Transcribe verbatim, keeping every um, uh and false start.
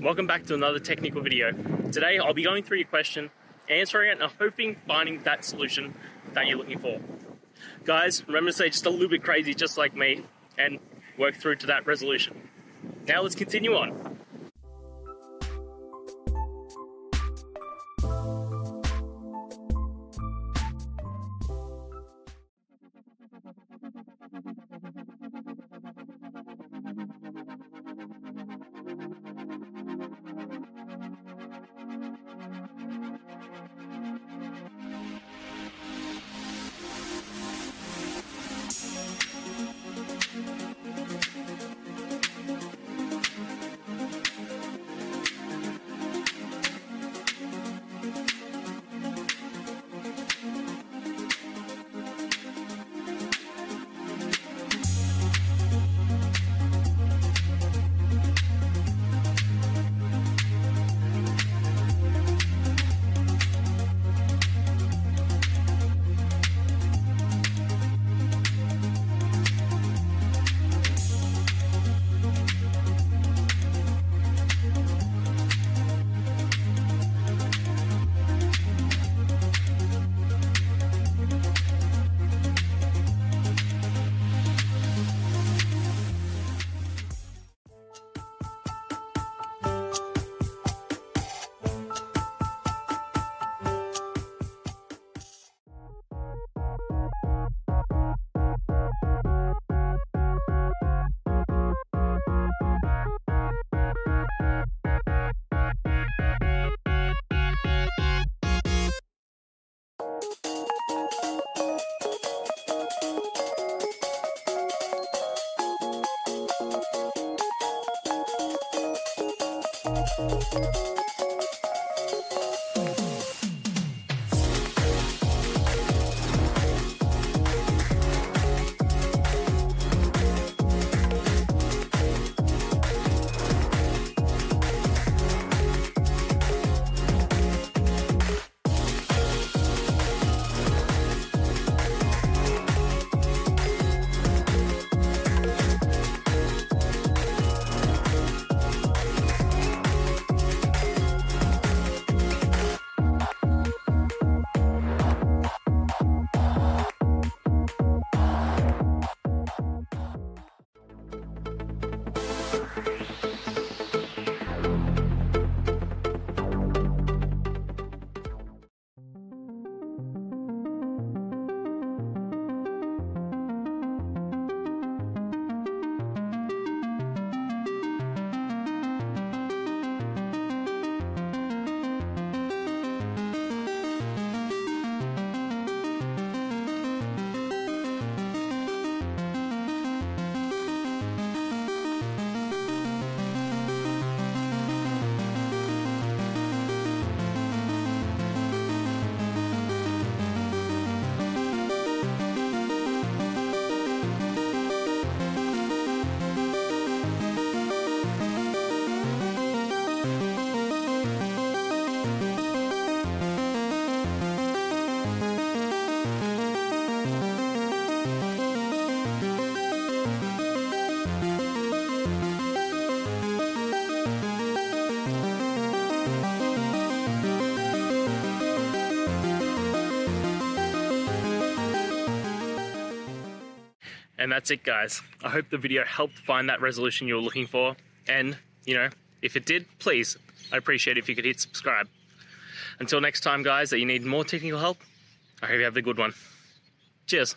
Welcome back to another technical video. Today I'll be going through your question, answering it, and hoping finding that solution that you're looking for. Guys, remember to stay just a little bit crazy just like me and work through to that resolution. Now let's continue on. And that's it, guys. I hope the video helped find that resolution you were looking for. And, you know, if it did, please, I'd appreciate it if you could hit subscribe. Until next time, guys, that you need more technical help, I hope you have a good one. Cheers.